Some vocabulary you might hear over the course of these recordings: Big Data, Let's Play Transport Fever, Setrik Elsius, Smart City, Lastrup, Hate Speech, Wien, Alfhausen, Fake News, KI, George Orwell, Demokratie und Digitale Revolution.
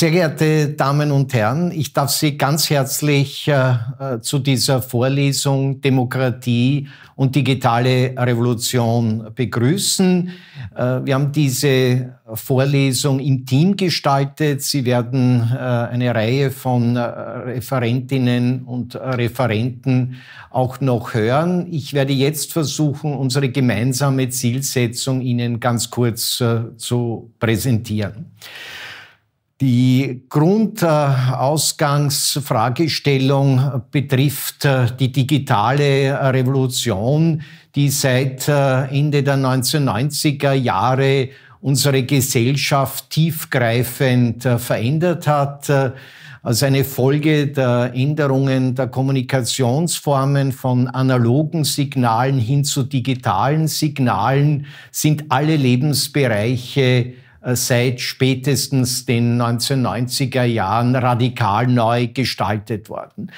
Sehr geehrte Damen und Herren, ich darf Sie ganz herzlich zu dieser Vorlesung Demokratie und digitale Revolution begrüßen. Wir haben diese Vorlesung im Team gestaltet. Sie werden eine Reihe von Referentinnen und Referenten auch noch hören. Ich werde jetzt versuchen, unsere gemeinsame Zielsetzung Ihnen ganz kurz zu präsentieren. Die Grundausgangsfragestellung betrifft die digitale Revolution, die seit Ende der 1990er Jahre unsere Gesellschaft tiefgreifend verändert hat. Als eine Folge der Änderungen der Kommunikationsformen von analogen Signalen hin zu digitalen Signalen sind alle Lebensbereiche seit spätestens den 1990er Jahren radikal neu gestaltet worden.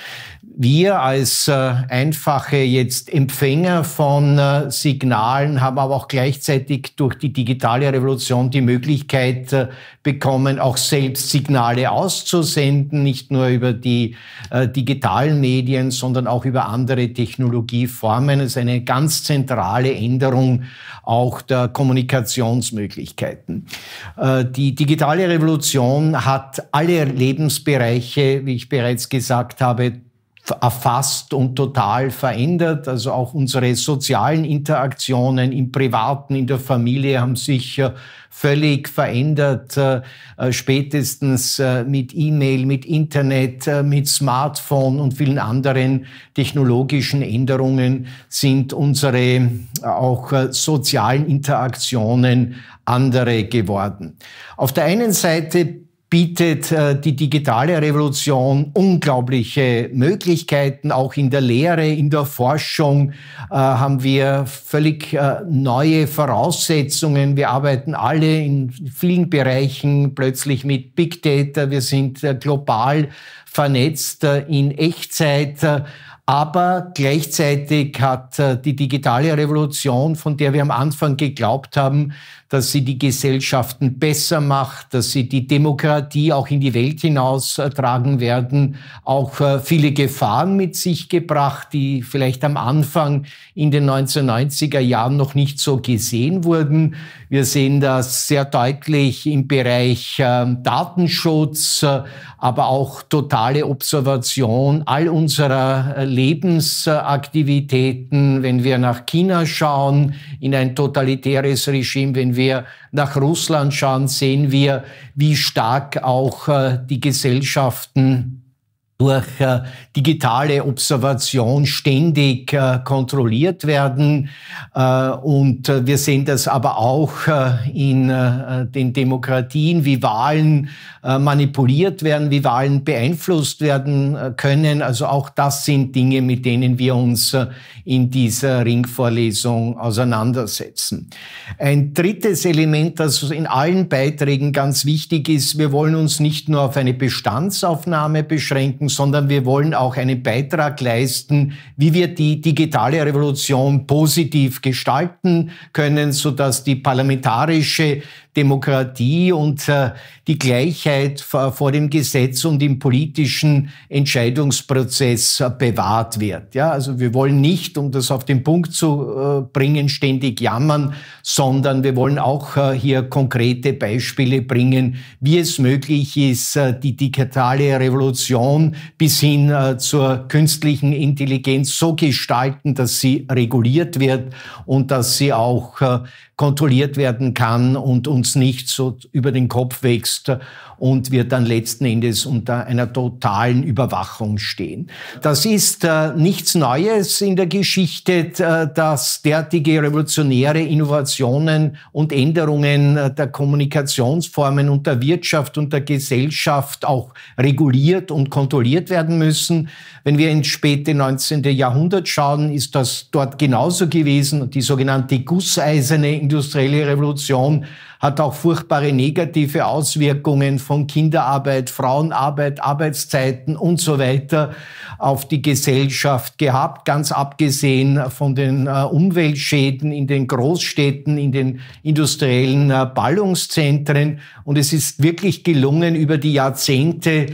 Wir als einfache jetzt Empfänger von Signalen haben aber auch gleichzeitig durch die digitale Revolution die Möglichkeit bekommen, auch selbst Signale auszusenden, nicht nur über die digitalen Medien, sondern auch über andere Technologieformen. Das ist eine ganz zentrale Änderung auch der Kommunikationsmöglichkeiten. Die digitale Revolution hat alle Lebensbereiche, wie ich bereits gesagt habe, erfasst und total verändert. Also auch unsere sozialen Interaktionen im Privaten, in der Familie haben sich völlig verändert, spätestens mit E-Mail, mit Internet, mit Smartphone und vielen anderen technologischen Änderungen sind unsere auch sozialen Interaktionen andere geworden. Auf der einen Seite bietet die digitale Revolution unglaubliche Möglichkeiten. Auch in der Lehre, in der Forschung haben wir völlig neue Voraussetzungen. Wir arbeiten alle in vielen Bereichen plötzlich mit Big Data. Wir sind global vernetzt in Echtzeit. Aber gleichzeitig hat die digitale Revolution, von der wir am Anfang geglaubt haben, dass sie die Gesellschaften besser macht, dass sie die Demokratie auch in die Welt hinaus tragen werden, auch viele Gefahren mit sich gebracht, die vielleicht am Anfang in den 1990er Jahren noch nicht so gesehen wurden. Wir sehen das sehr deutlich im Bereich Datenschutz, aber auch totale Observation all unserer Lebensaktivitäten, wenn wir nach China schauen, in ein totalitäres Regime, wenn wir nach Russland schauen, sehen wir, wie stark auch die Gesellschaften durch digitale Observation ständig kontrolliert werden. Und wir sehen das aber auch in den Demokratien, wie Wahlen manipuliert werden, wie Wahlen beeinflusst werden können. Also auch das sind Dinge, mit denen wir uns in dieser Ringvorlesung auseinandersetzen. Ein drittes Element, das in allen Beiträgen ganz wichtig ist: Wir wollen uns nicht nur auf eine Bestandsaufnahme beschränken, sondern wir wollen auch einen Beitrag leisten, wie wir die digitale Revolution positiv gestalten können, sodass die parlamentarische Demokratie und die Gleichheit vor dem Gesetz und im politischen Entscheidungsprozess bewahrt wird. Ja, also wir wollen nicht, um das auf den Punkt zu bringen, ständig jammern, sondern wir wollen auch hier konkrete Beispiele bringen, wie es möglich ist, die digitale Revolution bis hin zur künstlichen Intelligenz so gestalten, dass sie reguliert wird und dass sie auch kontrolliert werden kann und uns nicht so über den Kopf wächst und wir dann letzten Endes unter einer totalen Überwachung stehen. Das ist nichts Neues in der Geschichte, dass derartige revolutionäre Innovationen und Änderungen der Kommunikationsformen und der Wirtschaft und der Gesellschaft auch reguliert und kontrolliert werden müssen. Wenn wir ins späte 19. Jahrhundert schauen, ist das dort genauso gewesen. Die sogenannte gusseiserne industrielle Revolution hat auch furchtbare negative Auswirkungen von Kinderarbeit, Frauenarbeit, Arbeitszeiten und so weiter auf die Gesellschaft gehabt, ganz abgesehen von den Umweltschäden in den Großstädten, in den industriellen Ballungszentren. Und es ist wirklich gelungen, über die Jahrzehnte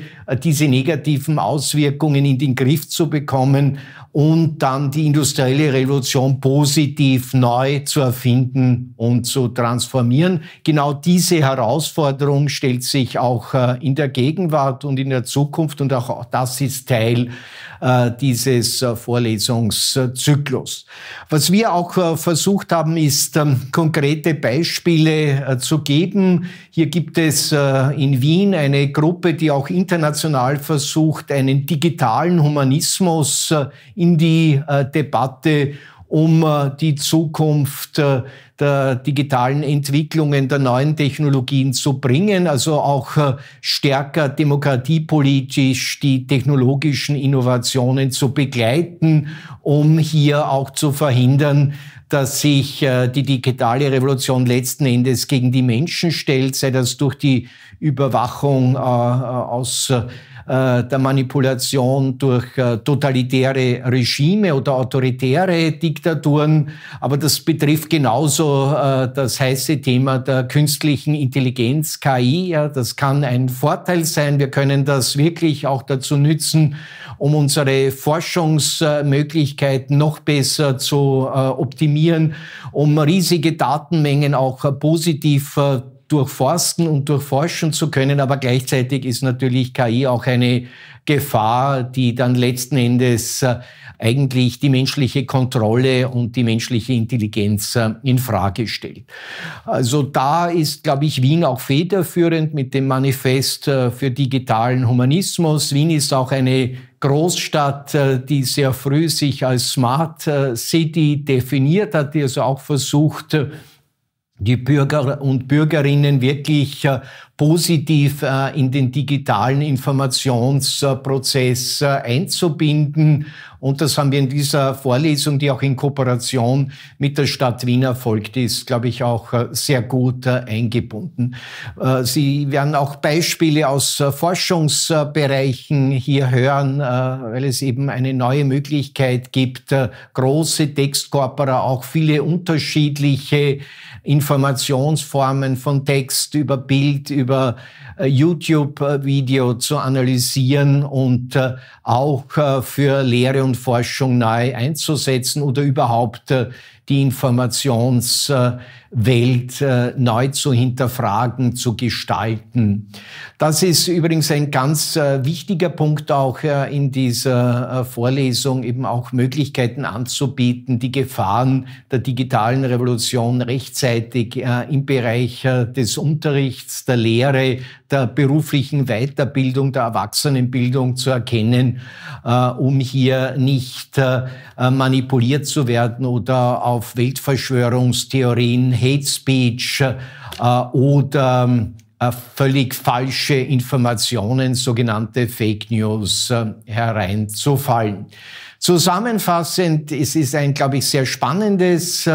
diese negativen Auswirkungen in den Griff zu bekommen und dann die industrielle Revolution positiv neu zu erfinden und zu transformieren. Genau diese Herausforderung stellt sich auch in der Gegenwart und in der Zukunft, und auch das ist Teil dieses Vorlesungszyklus. Was wir auch versucht haben, ist konkrete Beispiele zu geben. Hier gibt es in Wien eine Gruppe, die auch international versucht, einen digitalen Humanismus in die Debatte um die Zukunft der digitalen Entwicklungen, der neuen Technologien zu bringen, also auch stärker demokratiepolitisch die technologischen Innovationen zu begleiten, um hier auch zu verhindern, dass sich die digitale Revolution letzten Endes gegen die Menschen stellt, sei das durch die Überwachung aus der Manipulation durch totalitäre Regime oder autoritäre Diktaturen. Aber das betrifft genauso das heiße Thema der künstlichen Intelligenz, KI. Ja, das kann ein Vorteil sein. Wir können das wirklich auch dazu nützen, um unsere Forschungsmöglichkeiten noch besser zu optimieren, um riesige Datenmengen auch positiv durchforsten und durchforschen zu können, aber gleichzeitig ist natürlich KI auch eine Gefahr, die dann letzten Endes eigentlich die menschliche Kontrolle und die menschliche Intelligenz in Frage stellt. Also da ist, glaube ich, Wien auch federführend mit dem Manifest für digitalen Humanismus. Wien ist auch eine Großstadt, die sehr früh sich als Smart City definiert hat, die also auch versucht, die Bürger und Bürgerinnen wirklich positiv in den digitalen Informationsprozess einzubinden. Und das haben wir in dieser Vorlesung, die auch in Kooperation mit der Stadt Wien erfolgt ist, glaube ich, auch sehr gut eingebunden. Sie werden auch Beispiele aus Forschungsbereichen hier hören, weil es eben eine neue Möglichkeit gibt, große Textkorpora, auch viele unterschiedliche Informationsformen von Text über Bild, über YouTube-Video zu analysieren und auch für Lehre und Forschung nahe einzusetzen oder überhaupt die Informationswelt neu zu hinterfragen, zu gestalten. Das ist übrigens ein ganz wichtiger Punkt auch in dieser Vorlesung, eben auch Möglichkeiten anzubieten, die Gefahren der digitalen Revolution rechtzeitig im Bereich des Unterrichts, der Lehre, der beruflichen Weiterbildung, der Erwachsenenbildung zu erkennen, um hier nicht manipuliert zu werden oder auf Weltverschwörungstheorien, Hate Speech oder völlig falsche Informationen, sogenannte Fake News, hereinzufallen. Zusammenfassend, es ist ein, glaube ich, sehr spannendes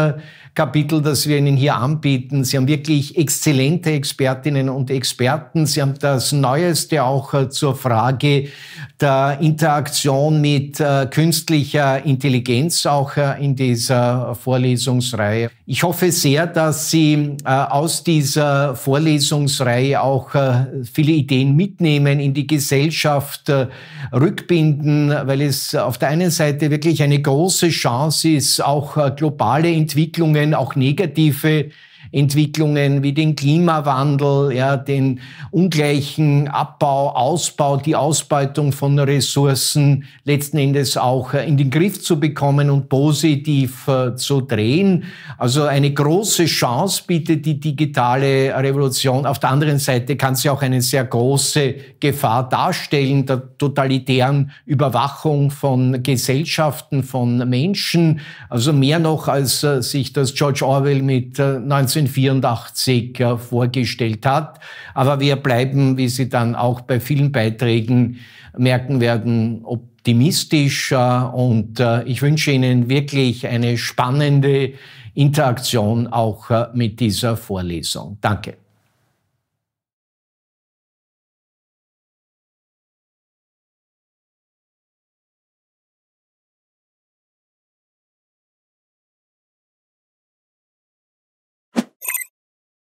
Kapitel, das wir Ihnen hier anbieten. Sie haben wirklich exzellente Expertinnen und Experten. Sie haben das Neueste auch zur Frage der Interaktion mit künstlicher Intelligenz auch in dieser Vorlesungsreihe. Ich hoffe sehr, dass Sie aus dieser Vorlesungsreihe auch viele Ideen mitnehmen, in die Gesellschaft rückbinden, weil es auf der einen Seite wirklich eine große Chance ist, auch globale Entwicklungen, auch negative Entwicklungen wie den Klimawandel, ja, den ungleichen Abbau, Ausbau, die Ausbeutung von Ressourcen letzten Endes auch in den Griff zu bekommen und positiv zu drehen. Also eine große Chance bietet die digitale Revolution. Auf der anderen Seite kann sie auch eine sehr große Gefahr darstellen, der totalitären Überwachung von Gesellschaften, von Menschen. Also mehr noch, als sich das George Orwell mit 1984 vorgestellt hat. Aber wir bleiben, wie Sie dann auch bei vielen Beiträgen merken werden, ob optimistisch und ich wünsche Ihnen wirklich eine spannende Interaktion auch mit dieser Vorlesung. Danke.